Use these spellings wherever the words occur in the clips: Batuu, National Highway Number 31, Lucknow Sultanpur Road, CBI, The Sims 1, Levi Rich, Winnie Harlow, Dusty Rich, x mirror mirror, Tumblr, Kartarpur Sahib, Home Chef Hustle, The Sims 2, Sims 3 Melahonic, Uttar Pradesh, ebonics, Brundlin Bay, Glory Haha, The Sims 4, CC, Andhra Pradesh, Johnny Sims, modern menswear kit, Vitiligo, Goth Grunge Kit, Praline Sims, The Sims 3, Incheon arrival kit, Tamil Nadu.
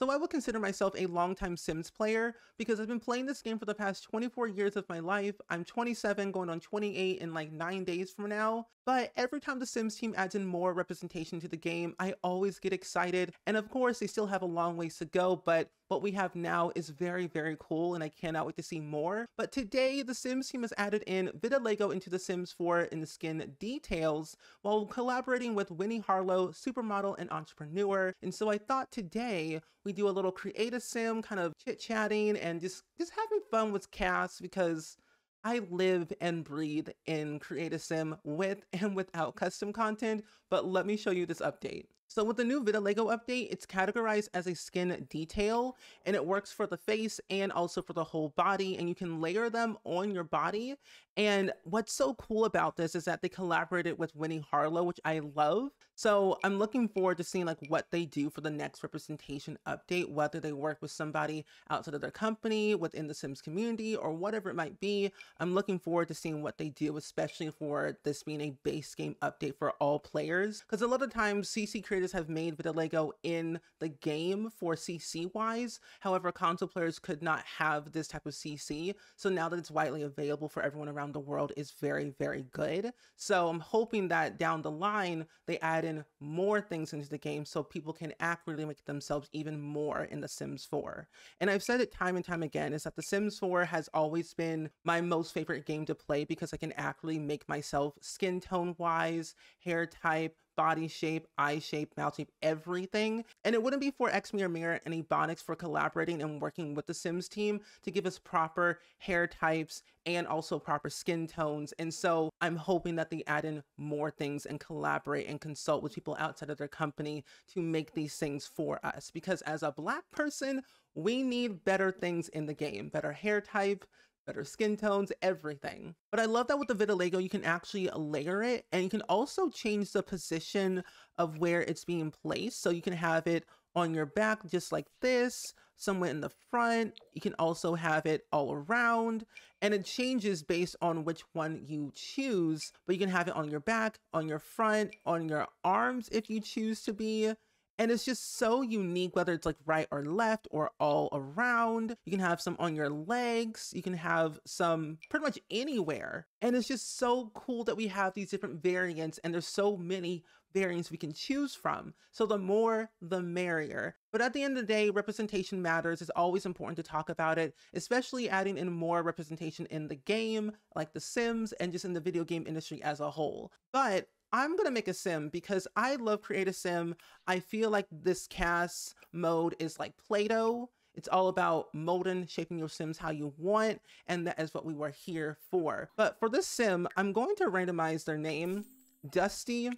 So I would consider myself a longtime Sims player because I've been playing this game for the past 24 years of my life. I'm 27, going on 28 in like 9 days from now. But every time the Sims team adds in more representation to the game, I always get excited. And of course, they still have a long ways to go, but what we have now is very, very cool, and I cannot wait to see more. But today, the Sims team has added in Vitiligo into The Sims 4 in the skin details while collaborating with Winnie Harlow, supermodel and entrepreneur. And so I thought today we do a little creative sim, kind of chit-chatting and just having fun with cast, because I live and breathe in Creative Sim with and without custom content, but let me show you this update. So with the new Vitiligo update, it's categorized as a skin detail, and it works for the face and also for the whole body, and you can layer them on your body. And what's so cool about this is that they collaborated with Winnie Harlow, which I love. So I'm looking forward to seeing like what they do for the next representation update, whether they work with somebody outside of their company, within the Sims community, or whatever it might be. I'm looking forward to seeing what they do, especially for this being a base game update for all players, because a lot of times CC creators have made Vitiligo in the game for CC wise. However, console players could not have this type of CC. So now that it's widely available for everyone around the world is very, very good. So I'm hoping that down the line, they add in more things into the game so people can accurately make themselves even more in The Sims 4. And I've said it time and time again, is that The Sims 4 has always been my most favorite game to play because I can accurately make myself skin tone wise, hair type, body shape, eye shape, mouth shape, everything. And it wouldn't be for X Mirror Mirror and Ebonics for collaborating and working with the Sims team to give us proper hair types and also proper skin tones. And so I'm hoping that they add in more things and collaborate and consult with people outside of their company to make these things for us. Because as a Black person, we need better things in the game, better hair type, better skin tones, everything. But I love that with the Vitiligo, you can actually layer it, and you can also change the position of where it's being placed. So you can have it on your back, just like this, somewhere in the front. You can also have it all around, and it changes based on which one you choose, but you can have it on your back, on your front, on your arms if you choose to be. And it's just so unique, whether it's like right or left or all around. You can have some on your legs. You can have some pretty much anywhere. And it's just so cool that we have these different variants, and there's so many variants we can choose from. So the more, the merrier. But at the end of the day, representation matters. It's always important to talk about it, especially adding in more representation in the game, like The Sims, and just in the video game industry as a whole. But I'm going to make a sim because I love Create a Sim. I feel like this cast mode is like Play-Doh. It's all about molding, shaping your Sims how you want, and that is what we were here for. But for this sim, I'm going to randomize their name, Dusty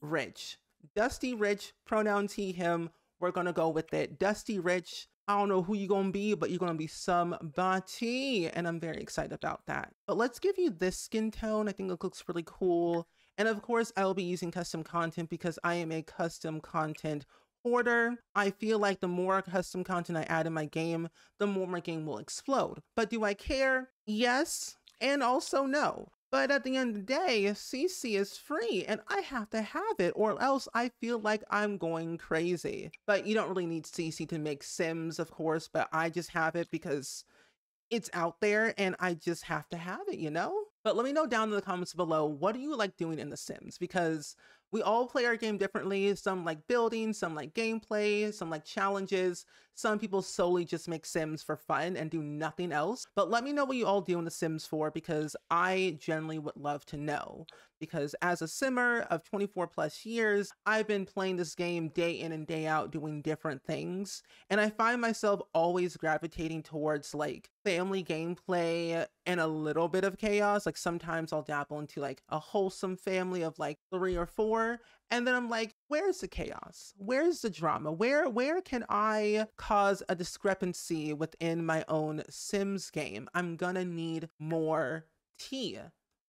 Rich. Dusty Rich, pronoun he, him. We're going to go with it. Dusty Rich. I don't know who you're going to be, but you're going to be somebody, and I'm very excited about that. But let's give you this skin tone. I think it looks really cool. And of course, I'll be using custom content because I am a custom content hoarder. I feel like the more custom content I add in my game, the more my game will explode. But do I care? Yes, and also no. But at the end of the day, CC is free and I have to have it, or else I feel like I'm going crazy. But you don't really need CC to make Sims, of course, but I just have it because it's out there and I just have to have it, you know? But let me know down in the comments below, what do you like doing in The Sims? Because we all play our game differently. Some like building, some like gameplay, some like challenges. Some people solely just make Sims for fun and do nothing else. But let me know what you all do in The Sims 4, because I generally would love to know. Because as a simmer of 24 plus years, I've been playing this game day in and day out, doing different things. And I find myself always gravitating towards like family gameplay and a little bit of chaos. Like sometimes I'll dabble into like a wholesome family of like 3 or 4. And then I'm like, where's the chaos? Where's the drama? Where can I cause a discrepancy within my own Sims game? I'm gonna need more tea.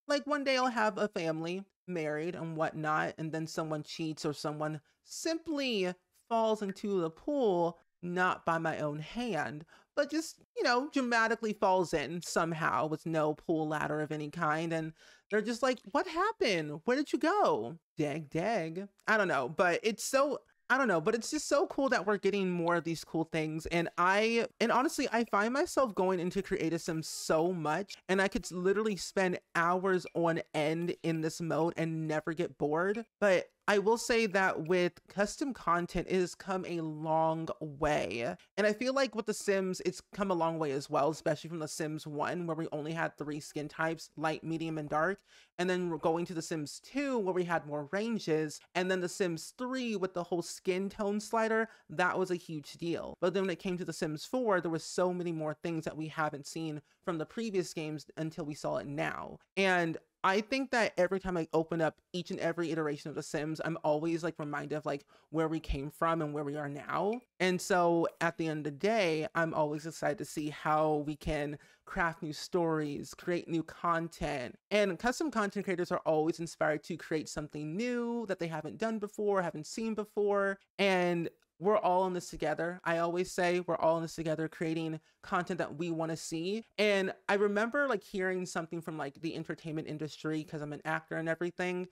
Like one day I'll have a family married and whatnot, and then someone cheats or someone simply falls into the pool, not by my own hand, but just, you know, dramatically falls in somehow with no pool ladder of any kind. And they're just like, what happened? Where did you go? Dag, dag. I don't know, but it's so, I don't know, but it's just so cool that we're getting more of these cool things. And honestly, I find myself going into Creative Sims so much, and I could literally spend hours on end in this mode and never get bored. But I will say that with custom content, it has come a long way. And I feel like with The Sims, it's come a long way as well, especially from The Sims 1, where we only had 3 skin types, light, medium, and dark. And then we're going to The Sims 2, where we had more ranges. And then The Sims 3 with the whole skin tone slider, that was a huge deal. But then when it came to The Sims 4, there was so many more things that we haven't seen from the previous games until we saw it now. And I think that every time I open up each and every iteration of The Sims, I'm always like reminded of like where we came from and where we are now. And so at the end of the day, I'm always excited to see how we can craft new stories, create new content. And custom content creators are always inspired to create something new that they haven't done before, haven't seen before. And we're all in this together. I always say we're all in this together, creating content that we want to see. And I remember like hearing something from like the entertainment industry, because I'm an actor and everything.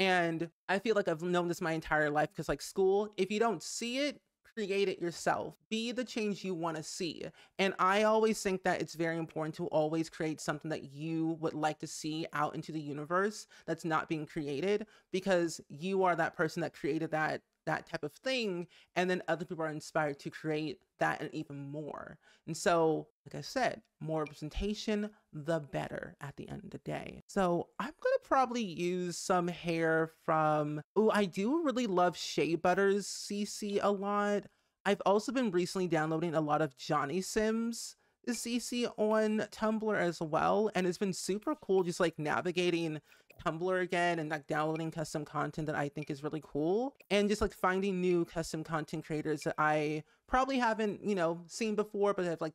And I feel like I've known this my entire life, because like school, if you don't see it, create it yourself. Be the change you want to see. And I always think that it's very important to always create something that you would like to see out into the universe that's not being created, because you are that person that created that type of thing, and then other people are inspired to create that and even more. And so, like I said, more representation, the better at the end of the day. So I'm gonna probably use some hair from, oh, I do really love Shea Butter's CC a lot. I've also been recently downloading a lot of Johnny Sims CC on Tumblr as well, and it's been super cool just like navigating Tumblr again and like downloading custom content that I think is really cool, and just like finding new custom content creators that I probably haven't, you know, seen before, but I've like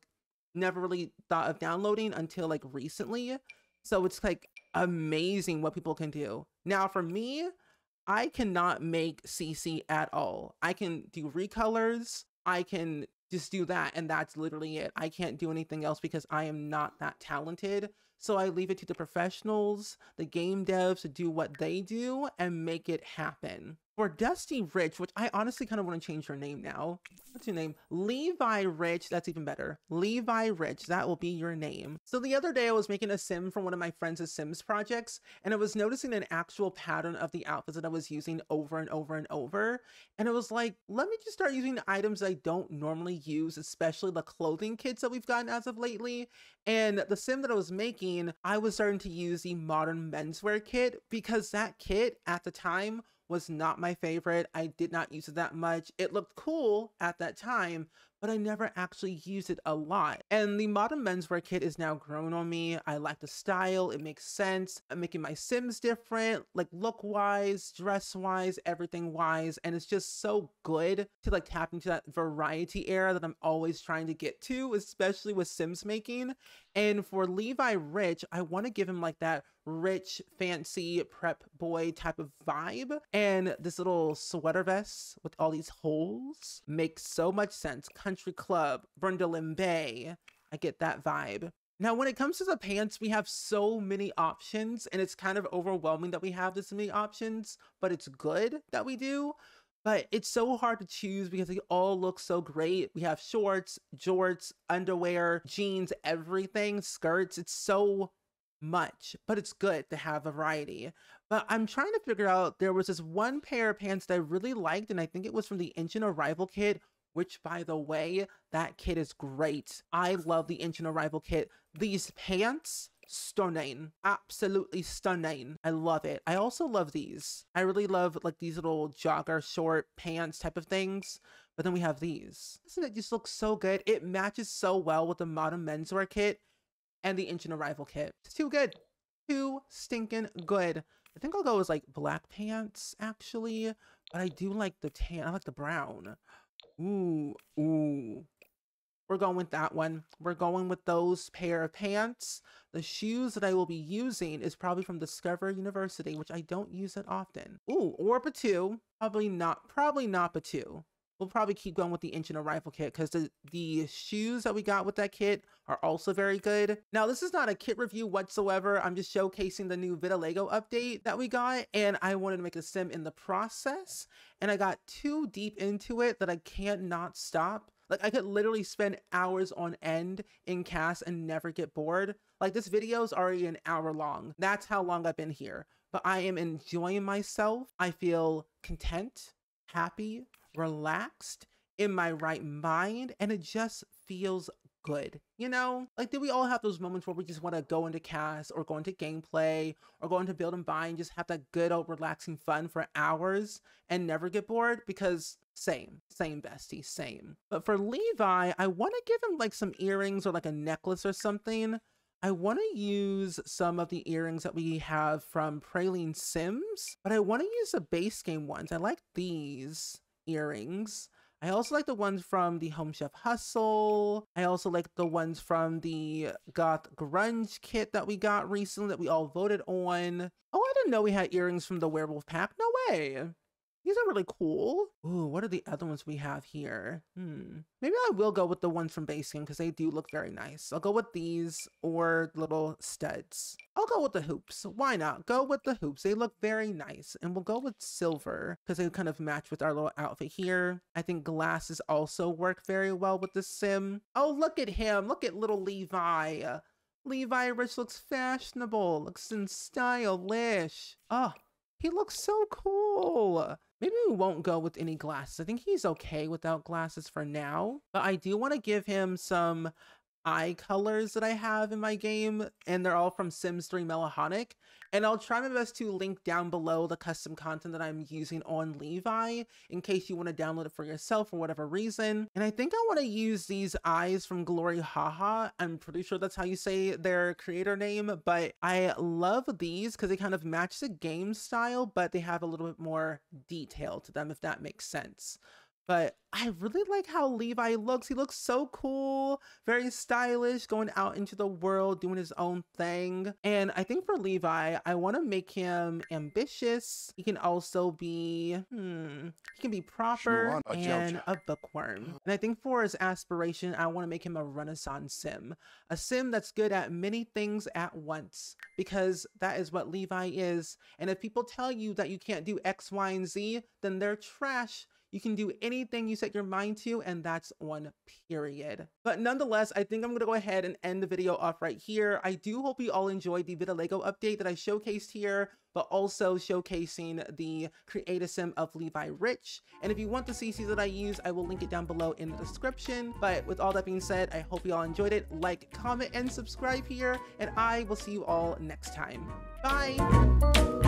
never really thought of downloading until like recently. So it's like amazing what people can do. Now for me, I cannot make CC at all. I can do recolors, I can just do that, and that's literally it. I can't do anything else because I am not that talented. So I leave it to the professionals, the game devs, to do what they do and make it happen. For Dusty Rich, which I honestly kind of want to change her name now. What's your name? Levi Rich. That's even better. Levi Rich. That will be your name. So the other day I was making a sim from one of my friends' Sims projects, and I was noticing an actual pattern of the outfits that I was using over and over and over. And I was like, let me just start using the items I don't normally use, especially the clothing kits that we've gotten as of lately. And the sim that I was making, I was starting to use the modern menswear kit, because that kit at the time was not my favorite. I did not use it that much. It looked cool at that time, but I never actually used it a lot. And the modern menswear kit is now grown on me. I like the style, it makes sense. I'm making my Sims different, like look-wise, dress-wise, everything-wise, and it's just so good to like tap into that variety era that I'm always trying to get to, especially with Sims making. And for Levi Rich, I want to give him like that rich, fancy prep boy type of vibe. And this little sweater vest with all these holes makes so much sense. Country club, Brundlin Bay, I get that vibe. Now, when it comes to the pants, we have so many options, and it's kind of overwhelming that we have this many options, but it's good that we do. But it's so hard to choose because they all look so great. We have shorts, jorts, underwear, jeans, everything, skirts. It's so much, but it's good to have a variety. But I'm trying to figure out, there was this one pair of pants that I really liked, and I think it was from the Incheon Arrival Kit, which, by the way, that kit is great. I love the Incheon Arrival Kit. These pants, stunning, absolutely stunning. I love it. I also love these. I really love like these little jogger short pants type of things. But then we have these. Doesn't it just look so good? It matches so well with the modern menswear kit and the Incheon Arrival Kit. It's too good. Too stinking good. I think I'll go with like black pants actually, but I do like the tan. I like the brown. Ooh, ooh. We're going with that one. We're going with those pair of pants. The shoes that I will be using is probably from Discover University, which I don't use it often. Ooh, or Batuu. Probably not Batuu. We'll probably keep going with the Incheon arrival kit because the shoes that we got with that kit are also very good. Now, this is not a kit review whatsoever. I'm just showcasing the new Vitiligo update that we got, and I wanted to make a sim in the process, and I got too deep into it that I can't not stop. Like, I could literally spend hours on end in cast and never get bored. Like, this video is already an hour long. That's how long I've been here, but I am enjoying myself. I feel content, happy, relaxed, in my right mind, and it just feels good. You know, like, do we all have those moments where we just want to go into cast or go into gameplay or go into build and buy and just have that good old relaxing fun for hours and never get bored? Because same bestie, same. But for Levi, I want to give him like some earrings or like a necklace or something. I want to use some of the earrings that we have from Praline Sims, but I want to use the base game ones. I like these earrings. I also like the ones from the Home Chef Hustle. I also like the ones from the Goth Grunge Kit that we got recently that we all voted on. Oh, I didn't know we had earrings from the werewolf pack. No way. These are really cool. Ooh, what are the other ones we have here? Maybe I will go with the ones from base game because they do look very nice. I'll go with these or little studs. I'll go with the hoops. Why not? Go with the hoops. They look very nice. And we'll go with silver because they kind of match with our little outfit here. I think glasses also work very well with the sim. Oh, look at him. Look at little Levi. Levi Rich looks fashionable. Looks in stylish. Oh, he looks so cool. Maybe we won't go with any glasses. I think he's okay without glasses for now, but I do want to give him some eye colors that I have in my game, and they're all from Sims 3 Melahonic, and I'll try my best to link down below the custom content that I'm using on Levi in case you want to download it for yourself for whatever reason. And I think I want to use these eyes from Glory Haha. I'm pretty sure that's how you say their creator name, but I love these because they kind of match the game style, but they have a little bit more detail to them, if that makes sense. But I really like how Levi looks. He looks so cool, very stylish, going out into the world, doing his own thing. And I think for Levi, I want to make him ambitious. He can also be, he can be proper and a bookworm. And I think for his aspiration, I want to make him a Renaissance sim, a sim that's good at many things at once, because that is what Levi is. And if people tell you that you can't do X, Y, and Z, then they're trash. You can do anything you set your mind to, and that's on period. But nonetheless, I think I'm going to go ahead and end the video off right here. I do hope you all enjoyed the Vitiligo update that I showcased here, but also showcasing the creative sim of Levi Rich. And if you want the CCs that I use, I will link it down below in the description. But with all that being said, I hope you all enjoyed it. Like, comment, and subscribe here, and I will see you all next time. Bye!